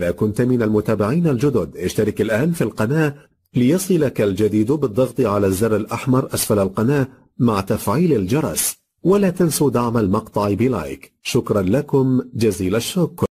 إذا كنت من المتابعين الجدد اشترك الآن في القناة ليصلك الجديد بالضغط على الزر الأحمر أسفل القناة مع تفعيل الجرس، ولا تنسوا دعم المقطع بلايك. شكرا لكم جزيل الشكر.